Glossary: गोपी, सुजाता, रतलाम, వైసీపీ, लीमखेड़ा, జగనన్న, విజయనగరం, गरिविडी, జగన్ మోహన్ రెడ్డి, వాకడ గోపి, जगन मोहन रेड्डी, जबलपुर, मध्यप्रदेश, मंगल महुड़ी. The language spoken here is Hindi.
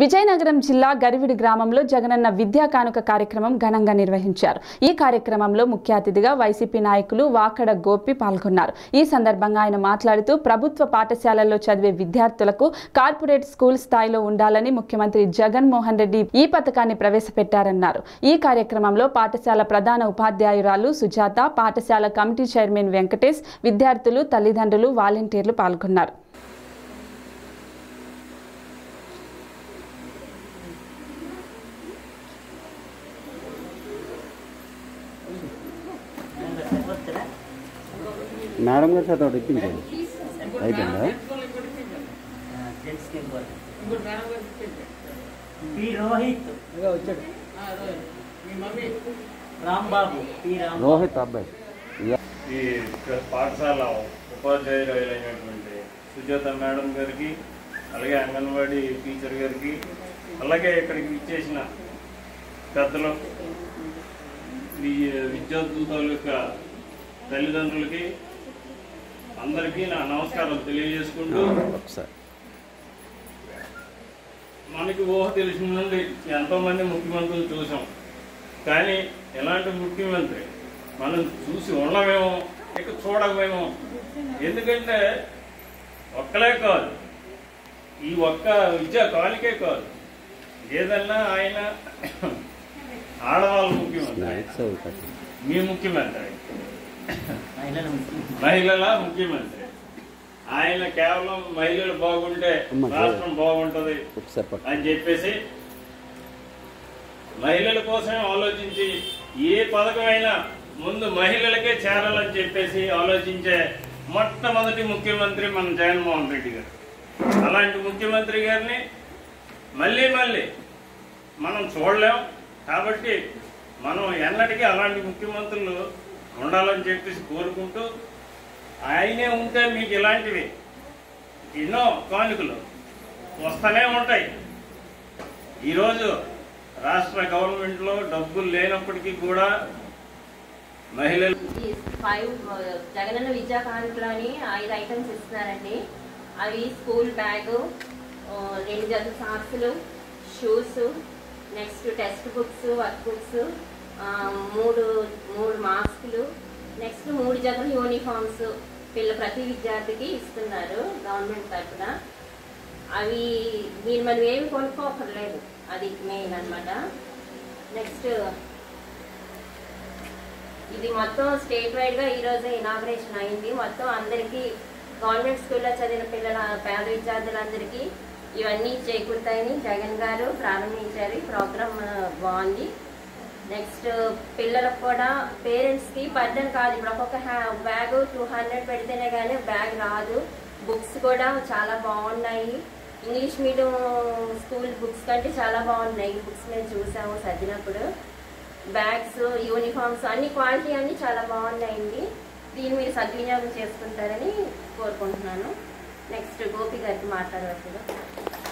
విజయనగరం జిల్లా गरिविडी గ్రామంలో జగనన్న విద్యా కానుక కార్యక్రమం ఘనంగా నిర్వహించారు। ఈ కార్యక్రమంలో ముఖ్య అతిథిగా వైసీపీ నాయకులు వాకడ గోపి పాల్గొన్నారు। ఈ సందర్భంగా ఆయన మాట్లాడుతూ ప్రభుత్వ పాఠశాలల్లో చదివే విద్యార్థులకు కార్పొరేట్ స్కూల్ స్థాయిలో ఉండాలని ముఖ్యమంత్రి జగన్ మోహన్ రెడ్డి ఈ పథకాన్ని ప్రవేశపెట్టారన్నారు। ఈ కార్యక్రమంలో పాఠశాల ప్రధాన ఉపాధ్యాయురాలు సుజాత, పాఠశాల కమిటీ చైర్మన్ వెంకటేష్, విద్యార్థులు, తల్లిదండ్రులు, వాలంటీర్లు పాల్గొన్నారు। मैडम रोहित अब्बाई पाठशाल उपाध्याय सुजाता मैडम गारी अलगे अंगनवाड़ी टीचर गारी अलगे इकड़की विद्यार्थुल तल्लिदंड्रुल की अंदर की ना नमस्कार मन की ऊह एंतम मुख्यमंत्री चूसा का इला मुख्यमंत्री मन चूसी उड़मेमो इक चूडमेमो एंकले का विद्या कालिके का आयन आड़वा मुख्यमंत्री मी मुख्यमंत्री महिला मुख्यमंत्री आये केवल महिला बहुत राष्ट्र बहुत अच्छे महिला कोसमें आलोची ये पधकना मुझे महिला चेराले आलोचे मोट्टमोदटि मुख्यमंत्री मन जगन मोहन रेड्डी गारु अला मुख्यमंत्री गारिनि मल्ली मल्ली मन चूडलेम काबट्टि मन एन्नटिकी अलांटि मुख्यमंत्रुलु उड़ालू आयने उलांटे एनो काटाई राष्ट्र गवर्नमेंट डबूल लेनपड़की महिला जगन विद्या ऐटम्स अभी स्कूल बैग रेल socks shoes next text books work books मूड मूड मास्कुलु नैक्स्ट मूड जगह यूनिफॉर्म्स पिल प्रति विद्यार्थी की इस्तुन्नारु गवर्नमेंट तरफुन अभी दीन मन एम कोनुक्कोवलेदु अभी मेन अन्नमाट नैक्स्ट इदी मोत्तम स्टेट वाइड गा ई रोज इनाग्रेशन अयिंदी मोत्तम अंदरिकी गवर्नमेंट स्कूल लो चदिविन पिल्लल पेद विद्यार्थुलंदरिकी इवन्नी चेकूर्तायनि जगन गारु प्रारंभिंचारु ई प्रोग्राम बागुंदी। नैक्स्ट पिल पेरेंट्स की बर्डन का बैग 200 पड़ते बैग रादु बुक्स चाला बागुन्नायि इंग्लिश मीडियम स्कूल बुक्स कंटे चाला बागुन्नायि बुक्स मैं चूसामु सदिनप्पुडु बैग्स यूनिफॉर्म्स अन्नी क्वालिटी अन्नी चाला बागुन्नायि दीनि मीरु सद्विनियोगं चेसुकुंटारनि कोरुकुंटुन्नानु। नैक्स्ट गोपी गारितो मातलाडुतुन्नानु।